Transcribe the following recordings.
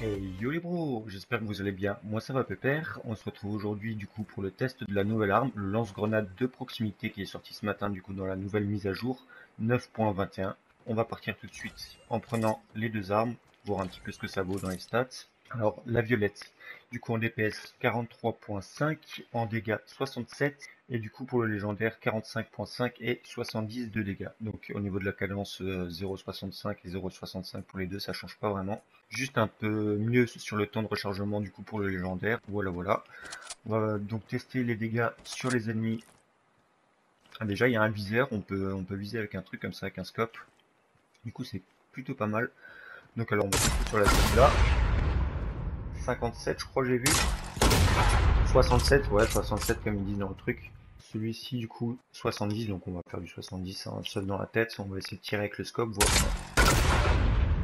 Hey yo les bros, j'espère que vous allez bien, moi ça va pépère. On se retrouve aujourd'hui du coup pour le test de la nouvelle arme, le lance-grenade de proximité qui est sorti ce matin du coup dans la nouvelle mise à jour 9.21. On va partir tout de suite en prenant les deux armes, voir un petit peu ce que ça vaut dans les stats. Alors la violette, du coup en DPS 43.5, en dégâts 67 et du coup pour le légendaire 45.5 et 70 de dégâts. Donc au niveau de la cadence 0.65 et 0.65 pour les deux, ça change pas vraiment. Juste un peu mieux sur le temps de rechargement du coup pour le légendaire. Voilà. On va donc tester les dégâts sur les ennemis. Déjà il y a un viseur, on peut viser avec un truc comme ça, avec un scope. Du coup c'est plutôt pas mal. Donc alors on va passer sur la zone là. 57 je crois, j'ai vu 67, ouais 67 comme ils disent dans le truc. Celui-ci du coup 70, donc on va faire du 70, hein, seul dans la tête. On va essayer de tirer avec le scope, voir.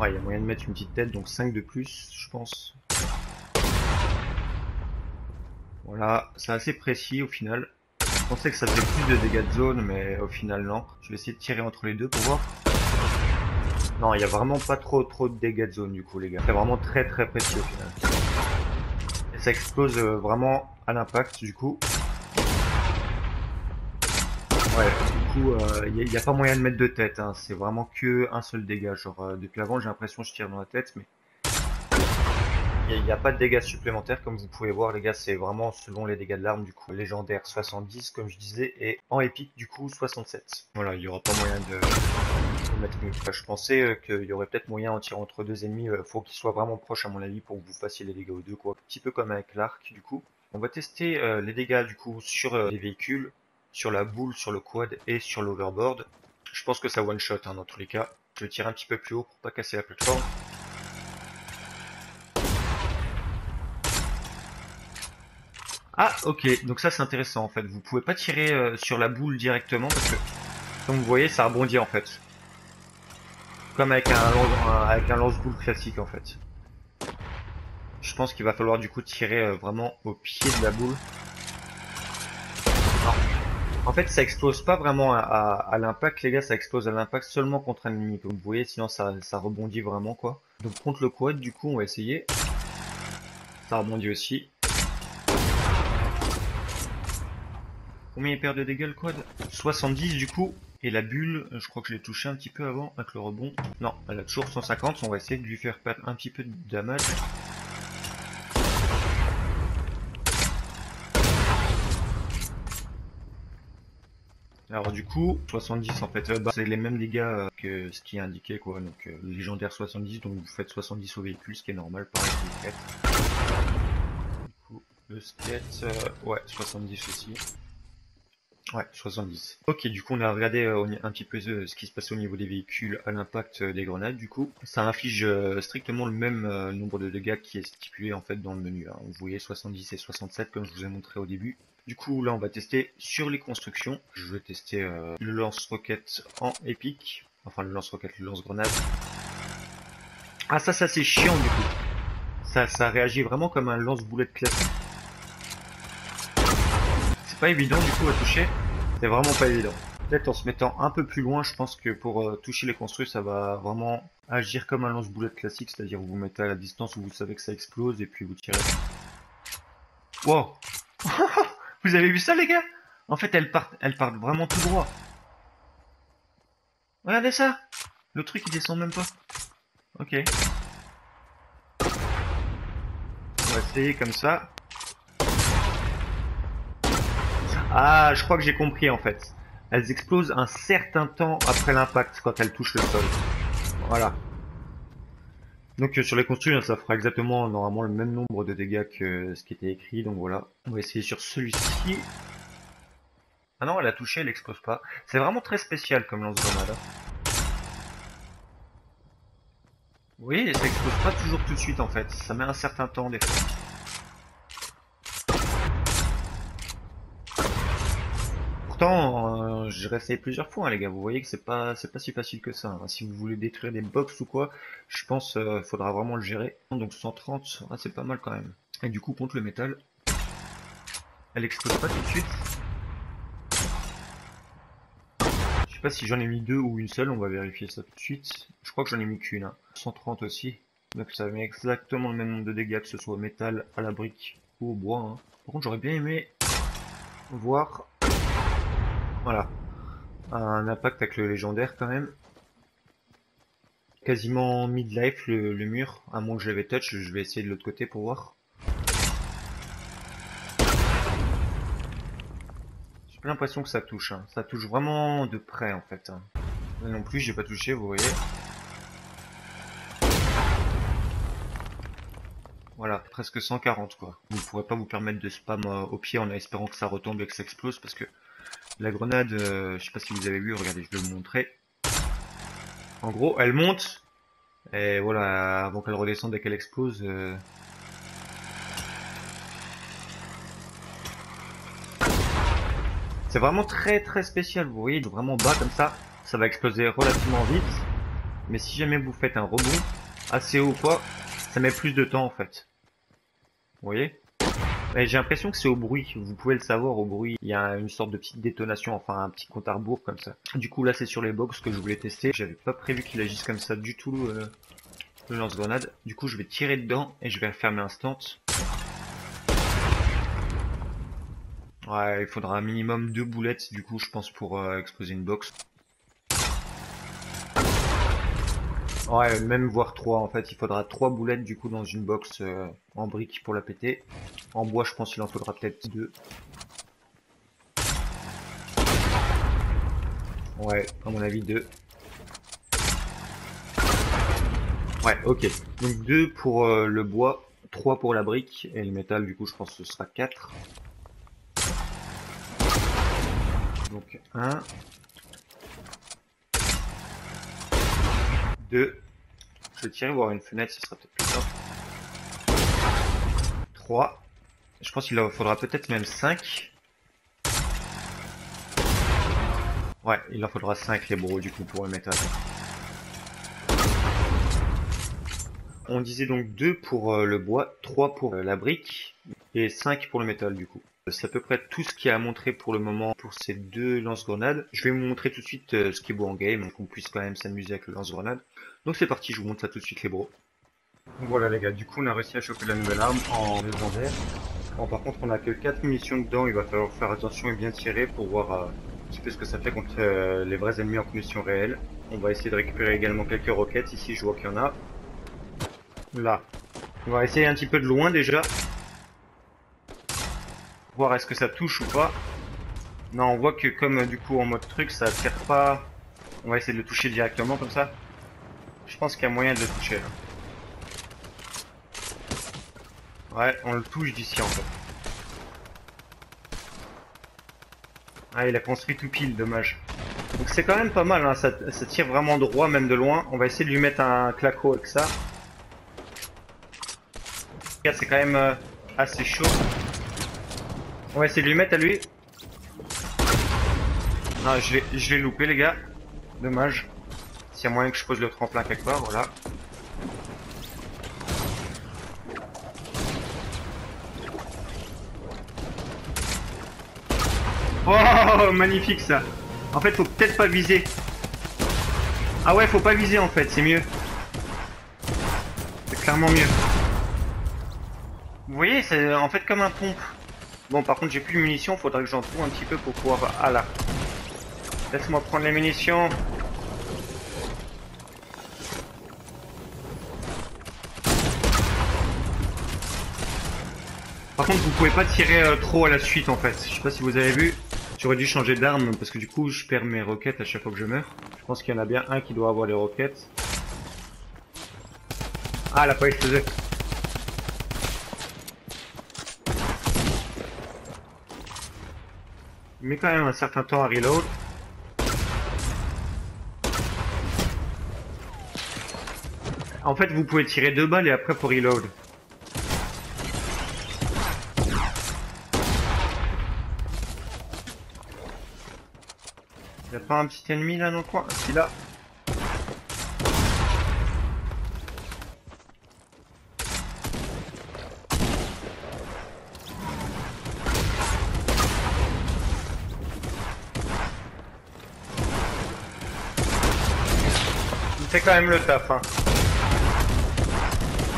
Ouais, il y a moyen de mettre une petite tête, donc 5 de plus je pense. Voilà, c'est assez précis au final. Je pensais que ça faisait plus de dégâts de zone, mais au final non. Je vais essayer de tirer entre les deux pour voir. Non, il n'y a vraiment pas trop de dégâts de zone du coup les gars. C'est vraiment très précis au final. Et ça explose vraiment à l'impact du coup. Ouais, du coup il n'y a pas moyen de mettre de tête, hein. C'est vraiment que un seul dégât. Genre depuis avant j'ai l'impression que je tire dans la tête, mais il n'y a pas de dégâts supplémentaires comme vous pouvez voir les gars. C'est vraiment selon les dégâts de l'arme du coup. Légendaire 70 comme je disais et en épique du coup 67. Voilà, il n'y aura pas moyen de mettre une... Enfin, je pensais qu'il y aurait peut-être moyen en tirant entre deux ennemis. Faut qu'ils soient vraiment proches à mon avis pour que vous fassiez les dégâts aux deux quoi. Un petit peu comme avec l'arc du coup. On va tester les dégâts du coup sur les véhicules, sur la boule, sur le quad et sur l'overboard. Je pense que ça one shot hein, dans tous les cas. Je tire un petit peu plus haut pour pas casser la plateforme. Ah ok, donc ça c'est intéressant en fait, vous pouvez pas tirer sur la boule directement parce que comme vous voyez ça rebondit en fait. Comme avec un lance-boule classique en fait. Je pense qu'il va falloir du coup tirer vraiment au pied de la boule. Non. En fait ça explose pas vraiment à l'impact les gars, ça explose à l'impact seulement contre un ennemi comme vous voyez, sinon ça rebondit vraiment quoi. Donc contre le quad du coup on va essayer. Ça rebondit aussi. Combien il perd de dégâts le quad? 70 du coup. Et la bulle, je crois que je l'ai touché un petit peu avant avec le rebond. Non, elle a toujours 150, on va essayer de lui faire perdre un petit peu de damage. Alors du coup, 70 en fait, c'est les mêmes dégâts que ce qui est indiqué quoi. Donc légendaire 70, donc vous faites 70 au véhicule, ce qui est normal, pareil que vous faites. Du coup, le skate, ouais, 70 aussi. Ouais, 70. Ok, du coup on a regardé un petit peu ce qui se passait au niveau des véhicules à l'impact des grenades du coup. Ça inflige strictement le même nombre de dégâts qui est stipulé en fait dans le menu. Hein. Vous voyez 70 et 67 comme je vous ai montré au début. Du coup là on va tester sur les constructions. Je vais tester le lance-roquette en épique. Enfin le lance-roquette, le lance-grenade. Ah ça c'est chiant du coup. Ça réagit vraiment comme un lance-boulette classique. Pas évident du coup à toucher, c'est vraiment pas évident. Peut-être en se mettant un peu plus loin, je pense que pour toucher les construits, ça va vraiment agir comme un lance-boulette classique, c'est-à-dire vous vous mettez à la distance où vous savez que ça explose et puis vous tirez. Wow. Vous avez vu ça les gars? En fait, elle part vraiment tout droit. Regardez ça. Le truc il descend même pas. Ok. On va essayer comme ça. Ah, je crois que j'ai compris en fait. Elles explosent un certain temps après l'impact quand elles touchent le sol. Voilà. Donc sur les construits, ça fera exactement normalement le même nombre de dégâts que ce qui était écrit. Donc voilà. On va essayer sur celui-ci. Ah non, elle a touché, elle explose pas. C'est vraiment très spécial comme lance-grenade. Oui, et ça explose pas toujours tout de suite en fait. Ça met un certain temps des fois. J'ai resté plusieurs fois hein, les gars, vous voyez que c'est pas si facile que ça hein. Si vous voulez détruire des box ou quoi, je pense faudra vraiment le gérer. Donc 130, ah, c'est pas mal quand même. Et du coup contre le métal, elle explose pas tout de suite. Je sais pas si j'en ai mis deux ou une seule, on va vérifier ça tout de suite. Je crois que j'en ai mis qu'une hein. 130 aussi. Donc ça met exactement le même nombre de dégâts, que ce soit au métal, à la brique ou au bois. Hein. Par contre, j'aurais bien aimé voir... Voilà. Un impact avec le légendaire quand même. Quasiment mid-life le mur, à moins que je l'avais touch, je vais essayer de l'autre côté pour voir. J'ai pas l'impression que ça touche, hein. Ça touche vraiment de près en fait. Là non plus j'ai pas touché, vous voyez. Voilà, presque 140 quoi. Vous ne pourrez pas vous permettre de spam au pied en espérant que ça retombe et que ça explose parce que la grenade, je sais pas si vous avez vu, regardez, je vais vous montrer. En gros, elle monte, et voilà, avant qu'elle redescende et qu'elle explose. C'est vraiment très spécial, vous voyez, vraiment bas comme ça, ça va exploser relativement vite. Mais si jamais vous faites un rebond, assez haut ou quoi, ça met plus de temps en fait. Vous voyez? Et j'ai l'impression que c'est au bruit, vous pouvez le savoir, au bruit, il y a une sorte de petite détonation, enfin un petit compte à rebours comme ça. Du coup là c'est sur les box que je voulais tester, j'avais pas prévu qu'il agisse comme ça du tout le lance-grenade. Du coup je vais tirer dedans et je vais refermer instant. Ouais, il faudra un minimum 2 boulettes du coup je pense pour exploser une box. Ouais, même voire 3 en fait, il faudra 3 boulettes du coup dans une box en brique pour la péter. En bois je pense qu'il en faudra peut-être 2. Ouais, à mon avis 2. Ouais, ok. Donc 2 pour le bois, 3 pour la brique, et le métal du coup je pense que ce sera 4. Donc 1. 2. Je vais tirer voir une fenêtre, ce sera peut-être plus simple. 3. Je pense qu'il en faudra peut-être même 5. Ouais, il en faudra 5 les bourreaux du coup pour le métal. On disait donc 2 pour le bois, 3 pour la brique et 5 pour le métal du coup. C'est à peu près tout ce qu'il y a à montrer pour le moment pour ces deux lance-grenades. Je vais vous montrer tout de suite ce qui est beau en game, qu'on puisse quand même s'amuser avec le lance-grenade. Donc c'est parti, je vous montre ça tout de suite les bros. Voilà les gars, du coup on a réussi à choper la nouvelle arme en légendaire. Bon, par contre on a que 4 munitions dedans, il va falloir faire attention et bien tirer pour voir un petit peu ce que ça fait contre les vrais ennemis en conditions réelles. On va essayer de récupérer également quelques roquettes, ici je vois qu'il y en a. Là. On va essayer un petit peu de loin déjà. Voir est-ce que ça touche ou pas. Non, on voit que comme du coup en mode truc ça attire pas. On va essayer de le toucher directement comme ça. Je pense qu'il y a moyen de le toucher là. Ouais, on le touche d'ici en fait. Ah, il a construit tout pile, dommage. Donc c'est quand même pas mal, hein. Ça tire vraiment droit, même de loin. On va essayer de lui mettre un claco avec ça. Regarde, c'est quand même assez chaud. On va essayer de lui mettre à lui. Non, je l'ai loupé les gars. Dommage. S'il y a moyen que je pose le tremplin quelque part, voilà. Oh, magnifique ça. En fait, faut peut-être pas viser. Ah ouais, faut pas viser en fait, c'est mieux. C'est clairement mieux. Vous voyez, c'est en fait comme un pompe. Bon, par contre, j'ai plus de munitions, faudra que j'en trouve un petit peu pour pouvoir... Ah là. Laisse-moi prendre les munitions. Par contre, vous pouvez pas tirer trop à la suite, en fait. Je sais pas si vous avez vu. J'aurais dû changer d'arme, parce que du coup, je perds mes roquettes à chaque fois que je meurs. Je pense qu'il y en a bien un qui doit avoir les roquettes. Ah, elle a pas explosé. Mais quand même un certain temps à reload. En fait, vous pouvez tirer 2 balles et après pour reload. Y'a pas un petit ennemi là dans le coin? C'est là. C'est quand même le taf, hein.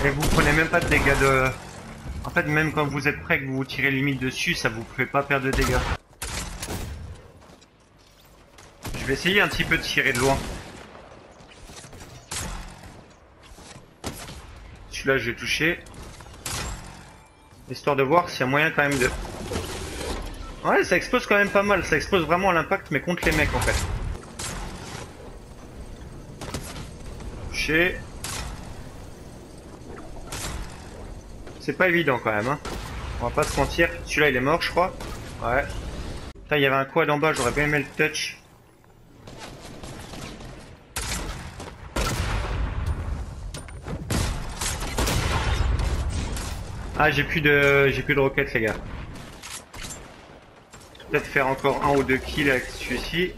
Et vous prenez même pas de dégâts de... En fait, même quand vous êtes prêt que vous vous tirez limite dessus, ça vous fait pas perdre de dégâts. Je vais essayer un petit peu de tirer de loin. Celui-là, je vais toucher. Histoire de voir s'il y a moyen quand même de... Ouais, ça expose quand même pas mal, ça expose vraiment à l'impact, mais contre les mecs en fait. Touché. C'est pas évident quand même, hein. On va pas se mentir. Celui-là, il est mort, je crois. Ouais. Putain, il y avait un quad en bas, j'aurais bien aimé le touch. Ah, j'ai plus de roquettes, les gars. Peut-être faire encore un ou deux kills avec celui-ci.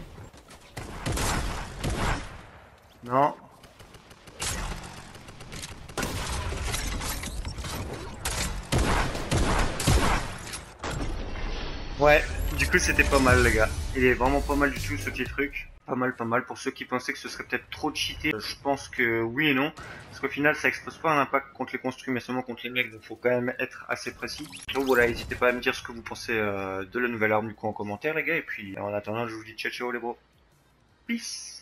Non. Ouais, du coup c'était pas mal les gars. Il est vraiment pas mal du tout ce petit truc. Pas mal. Pour ceux qui pensaient que ce serait peut-être trop cheaté, je pense que oui et non. Parce qu'au final ça expose pas un impact contre les construits mais seulement contre les mecs, donc faut quand même être assez précis. Donc voilà, n'hésitez pas à me dire ce que vous pensez de la nouvelle arme du coup en commentaire les gars. Et puis en attendant je vous dis ciao les bros. Peace.